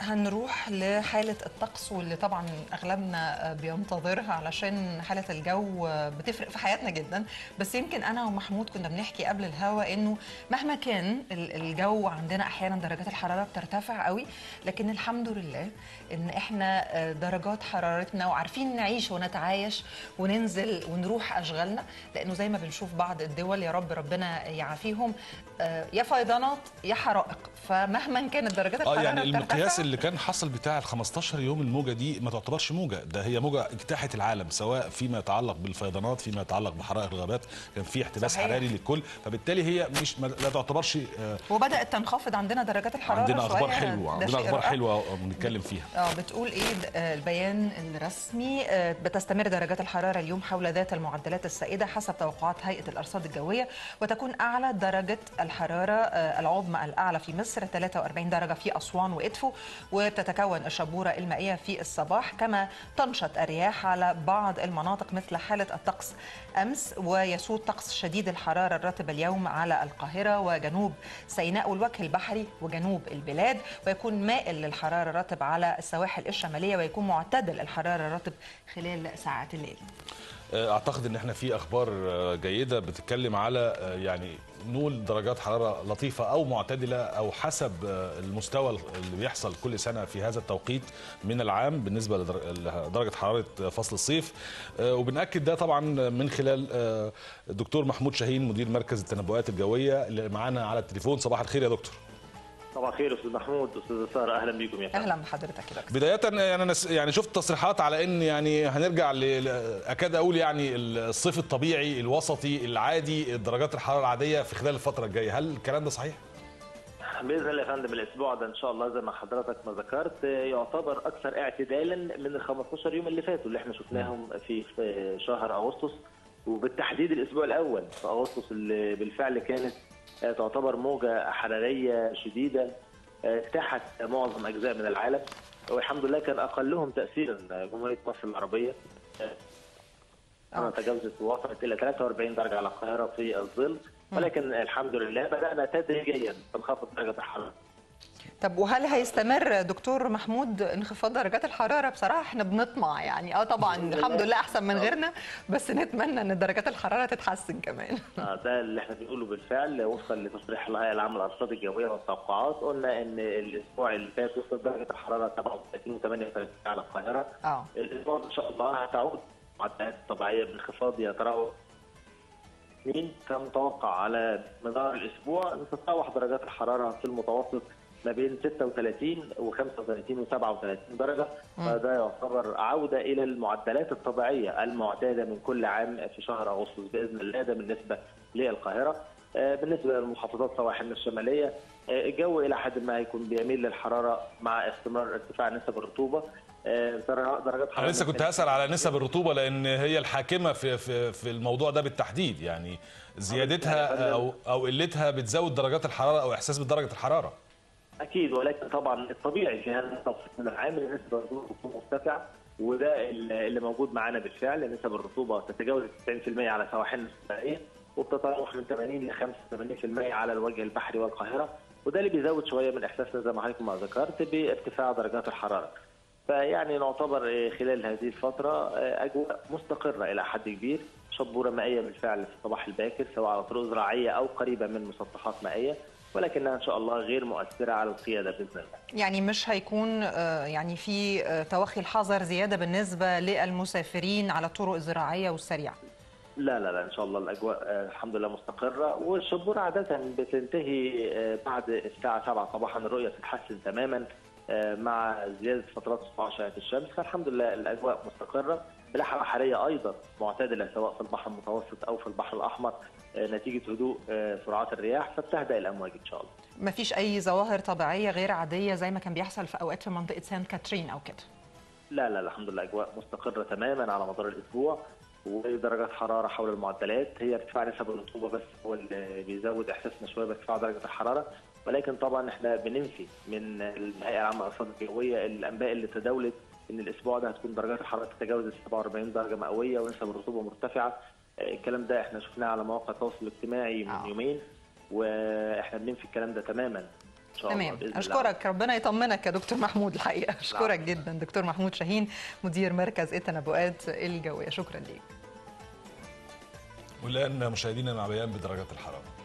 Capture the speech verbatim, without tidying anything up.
هنروح لحالة الطقس واللي طبعا أغلبنا بينتظرها علشان حالة الجو بتفرق في حياتنا جدا. بس يمكن أنا ومحمود كنا بنحكي قبل الهوا إنه مهما كان الجو عندنا أحيانا درجات الحرارة بترتفع قوي، لكن الحمد لله إن إحنا درجات حرارتنا وعارفين نعيش ونتعايش وننزل ونروح أشغالنا، لأنه زي ما بنشوف بعض الدول يا رب ربنا يعافيهم يا فيضانات يا حرائق. فمهما كانت درجات الحرارة يعني المقياس اللي كان حصل بتاع ال خمستاشر يوم، الموجه دي ما تعتبرش موجه، ده هي موجه اجتاحت العالم، سواء فيما يتعلق بالفيضانات فيما يتعلق بحرائق الغابات، كان في احتباس حراري للكل، فبالتالي هي مش لا تعتبرش. وبدات تنخفض عندنا درجات الحراره. عندنا اخبار حلوه، عندنا اخبار حلوه بنتكلم فيها. اه بتقول ايه البيان الرسمي؟ بتستمر درجات الحراره اليوم حول ذات المعدلات السائده حسب توقعات هيئه الارصاد الجويه، وتكون اعلى درجه الحراره العظمى الاعلى في مصر تلاتة وأربعين درجه في اسوان وادفو، وبتتكون الشبورة المائية في الصباح، كما تنشط الرياح على بعض المناطق مثل حالة الطقس أمس. ويسود طقس شديد الحرارة الراتب اليوم على القاهرة وجنوب سيناء والوجه البحري وجنوب البلاد، ويكون مائل للحرارة الراتب على السواحل الشمالية، ويكون معتدل الحرارة الراتب خلال ساعات الليل. اعتقد ان احنا في اخبار جيده بتتكلم على يعني نول درجات حراره لطيفه او معتدله او حسب المستوى اللي بيحصل كل سنه في هذا التوقيت من العام بالنسبه لدرجه حراره فصل الصيف. وبنأكد ده طبعا من خلال الدكتور محمود شاهين مدير مركز التنبؤات الجويه اللي معانا على التليفون. صباح الخير يا دكتور. صباح الخير استاذ محمود استاذ ساره، اهلا بيكم يا فندم. اهلا بحضرتك يا دكتور. بدايه يعني انا يعني شفت تصريحات على ان يعني هنرجع اكاد اقول يعني الصيف الطبيعي الوسطي العادي، درجات الحراره العاديه في خلال الفتره الجايه، هل الكلام ده صحيح؟ باذن الله يا فندم الاسبوع ده ان شاء الله زي ما حضرتك ما ذكرت يعتبر اكثر اعتدالا من ال خمستاشر يوم اللي فاتوا اللي احنا شفناهم في شهر اغسطس، وبالتحديد الاسبوع الاول في اغسطس اللي بالفعل كانت تعتبر موجة حرارية شديدة اجتاحت معظم أجزاء من العالم، والحمد لله كان أقلهم تأثيرا جمهورية مصر العربية. أنا تجاوزت وصلت إلى تلاتة وأربعين درجة على القاهرة في الظل، ولكن الحمد لله بدأنا تدريجيا تنخفض درجة الحرارة. طب وهل هيستمر دكتور محمود انخفاض درجات الحراره؟ بصراحه احنا بنطمع يعني اه طبعا الحمد لله احسن من غيرنا، بس نتمنى ان درجات الحراره تتحسن كمان. اه ده اللي احنا بنقوله بالفعل وفقا لتصريح الهيئه العامه للارصاد الجويه والتوقعات. قلنا ان الاسبوع اللي فات وصلت درجه الحراره سبعة وتلاتين وتمانية وتلاتين على القاهره. اه الاسبوع ان شاء الله هتعود المعدلات الطبيعيه بانخفاض يتراوح اتنين، فمتوقع على مدار الاسبوع تتراوح درجات الحراره في المتوسط ما بين ستة وتلاتين وخمسة وتلاتين وسبعة وتلاتين درجة، فده يعتبر عودة إلى المعدلات الطبيعية المعتادة من كل عام في شهر أغسطس بإذن الله. ده بالنسبة للقاهرة. بالنسبة للمحافظات سواحلنا الشمالية الجو إلى حد ما هيكون بيميل للحرارة مع استمرار ارتفاع نسب الرطوبة. درجات حرارة أنا لسه كنت هسأل على نسب الرطوبة لأن هي الحاكمة في في في الموضوع ده بالتحديد، يعني زيادتها أو أو قلتها بتزود درجات الحرارة أو إحساس بدرجة الحرارة. أكيد، ولكن طبعا الطبيعي في هذا التوقيت من العام نسبة الرطوبة مرتفعة، وده اللي موجود معانا بالفعل. نسب الرطوبة تتجاوز تسعين في المية على سواحلنا الشمالية، وبتتراوح من تمانين ل خمسة وتمانين في المية على الوجه البحري والقاهرة، وده اللي بيزود شوية من إحساسنا زي ما حضرتك ما ذكرت بارتفاع درجات الحرارة. فيعني نعتبر خلال هذه الفترة أجواء مستقرة إلى حد كبير، شبورة مائية بالفعل في الصباح الباكر سواء على طرق زراعية أو قريبة من مسطحات مائية، ولكنها ان شاء الله غير مؤثره على القياده باذن الله. يعني مش هيكون يعني في توخي الحذر زياده بالنسبه للمسافرين على الطرق الزراعيه والسريعه. لا لا لا ان شاء الله الاجواء الحمد لله مستقره، والشبوره عاده بتنتهي بعد الساعه سبعة صباحا، الرؤيه تتحسن تماما مع زياده فترات سطوع اشعه الشمس، فالحمد لله الاجواء مستقره. ملاحه بحريه ايضا معتدله سواء في البحر المتوسط او في البحر الاحمر نتيجه هدوء سرعات الرياح، فبتهدأ الامواج ان شاء الله. مفيش اي ظواهر طبيعيه غير عاديه زي ما كان بيحصل في اوقات في منطقه سانت كاترين او كده؟ لا لا الحمد لله اجواء مستقره تماما على مدار الاسبوع، ودرجات حراره حول المعدلات. هي ارتفاع نسب الرطوبه بس هو اللي بيزود احساسنا شويه بارتفاع درجه الحراره، ولكن طبعا احنا بننفي من الهيئه العامه للارصاد الجويه الانباء اللي تداولت ان الاسبوع ده هتكون درجات الحراره تتجاوز سبعة وأربعين درجه مئويه ونسب الرطوبه مرتفعه. الكلام ده احنا شفناه على مواقع التواصل الاجتماعي من أوه. يومين، واحنا بننفي الكلام ده تماما. تمام. اشكرك، ربنا يطمنك يا دكتور محمود. الحقيقه اشكرك جدا دكتور محمود شاهين مدير مركز التنبؤات الجويه، شكرا ليك. ولأن مشاهدينا مع بيان بدرجات الحراره.